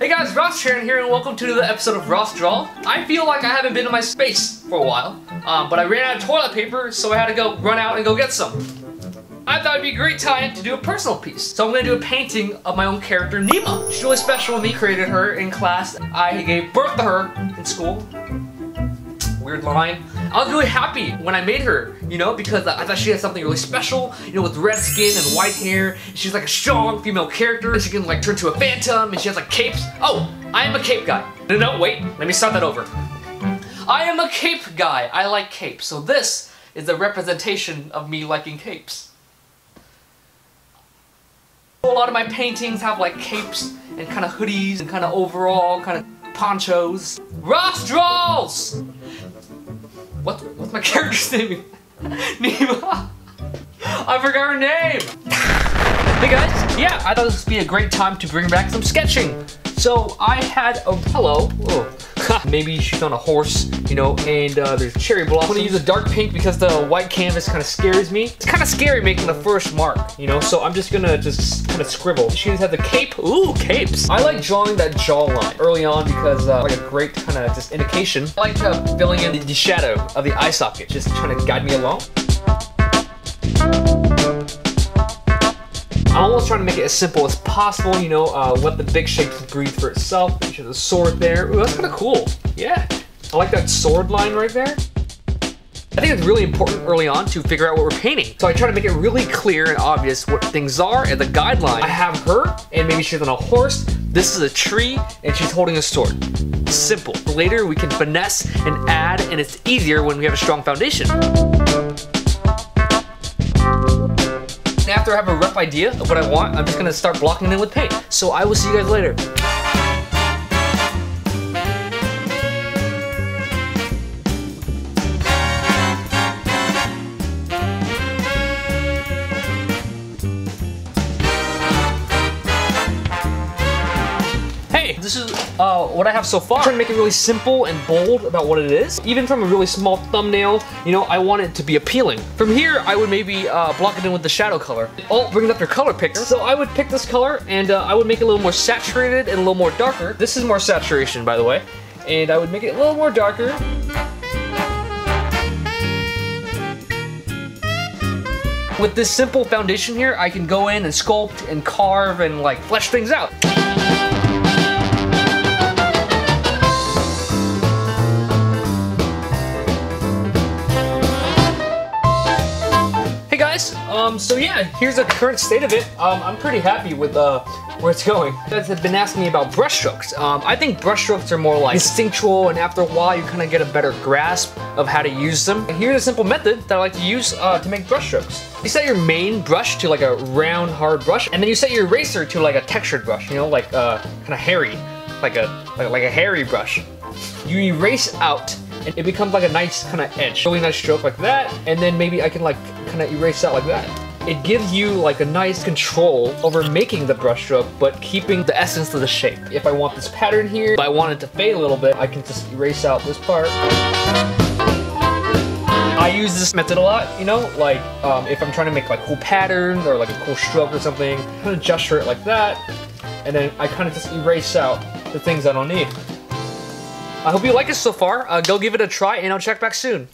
Hey guys, Ross Tran here, and welcome to another episode of Ross Draw. I feel like I haven't been in my space for a while, but I ran out of toilet paper, so I had to go run out and go get some. I thought it'd be a great time to do a personal piece, so I'm gonna do a painting of my own character, Nima. She's really special to me. Created her in class. I gave birth to her in school. Weird line. I was really happy when I made her, you know, because I thought she had something really special, you know, with red skin and white hair. She's like a strong female character. She can like turn to a phantom, and she has like capes. Oh, I am a cape guy. No, wait, let me start that over. I am a cape guy. I like capes. So this is a representation of me liking capes. A lot of my paintings have like capes and kind of hoodies and kind of overall kind of ponchos. RossDraws! What's my character's name? Nima! I forgot her name! Hey guys, yeah, I thought this would be a great time to bring back some sketching. So I had a pillow. Oh. Maybe she's on a horse, you know, and there's cherry blossoms. I'm gonna use a dark pink because the white canvas kind of scares me. It's kind of scary making the first mark, you know, so I'm just gonna kind of scribble. She has the cape. Ooh, capes. I like drawing that jawline early on because like a great kind of just indication. I like filling in the shadow of the eye socket, just trying to guide me along. I'm almost trying to make it as simple as possible, you know, let the big shapes breathe for itself. There's a sword there. Ooh, that's kind of cool. Yeah, I like that sword line right there. I think it's really important early on to figure out what we're painting. So I try to make it really clear and obvious what things are and the guideline. I have her, and maybe she's on a horse. This is a tree, and she's holding a sword. Simple. Later, we can finesse and add, and it's easier when we have a strong foundation. After I have a rough idea of what I want, I'm just gonna start blocking it in with paint. So I will see you guys later. Hey, this is what I have so far. I'm trying to make it really simple and bold about what it is. Even from a really small thumbnail, you know, I want it to be appealing. From here, I would maybe block it in with the shadow color. Oh, bringing up your color picker. So I would pick this color, and I would make it a little more saturated and a little more darker. This is more saturation, by the way. And I would make it a little more darker. With this simple foundation here, I can go in and sculpt and carve and like flesh things out. So yeah, here's the current state of it. I'm pretty happy with where it's going. You guys have been asking me about brushstrokes. I think brushstrokes are more like instinctual, and after a while you kind of get a better grasp of how to use them. And here's a simple method that I like to use to make brushstrokes. You set your main brush to like a round, hard brush, and then you set your eraser to like a textured brush, you know, like kind of hairy, like a hairy brush. You erase out, and it becomes like a nice kind of edge. Really nice stroke like that, and then maybe I can like kind of erase out like that. It gives you like a nice control over making the brushstroke, but keeping the essence of the shape. If I want this pattern here, if I want it to fade a little bit, I can just erase out this part. I use this method a lot, you know, like if I'm trying to make like cool patterns or like a cool stroke or something, kind of gesture it like that, and then I kind of just erase out the things I don't need. I hope you like it so far. Go give it a try, and I'll check back soon.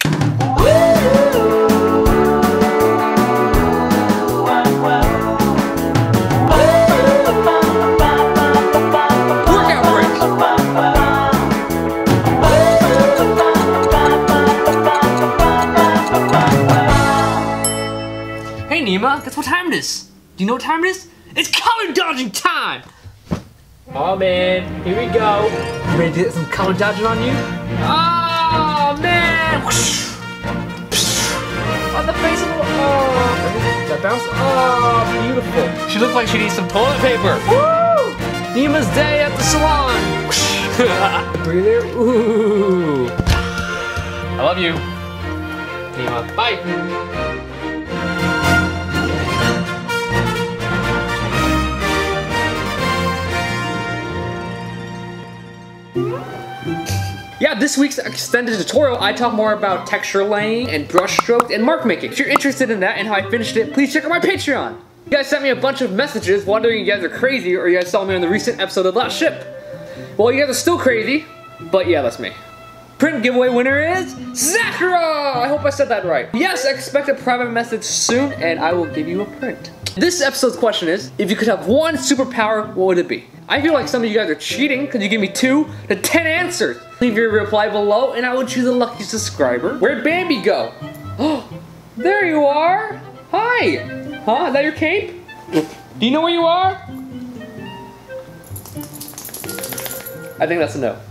Hey Nima, guess what time it is? Do you know what time it is? It's color dodging time! Oh man, here we go. You ready to get some color dodging on you? Oh man! Whoosh. On the face of the... Oh! That bounce? Oh, beautiful. She looks like she needs some toilet paper. Woo! Nima's day at the salon. Breathe there. Ooh. I love you, Nima. Bye. Yeah, this week's extended tutorial, I talk more about texture laying and brush strokes and mark making. If you're interested in that and how I finished it, please check out my Patreon. You guys sent me a bunch of messages wondering if you guys are crazy or you guys saw me on the recent episode of Last Ship. Well, you guys are still crazy, but yeah, that's me. Print giveaway winner is Zachra! I hope I said that right. Yes, expect a private message soon, and I will give you a print. This episode's question is, if you could have one superpower, what would it be? I feel like some of you guys are cheating because you give me 2 to 10 answers. Leave your reply below, and I will choose a lucky subscriber. Where'd Bambi go? Oh, there you are. Hi. Huh, is that your cape? Do you know where you are? I think that's a no.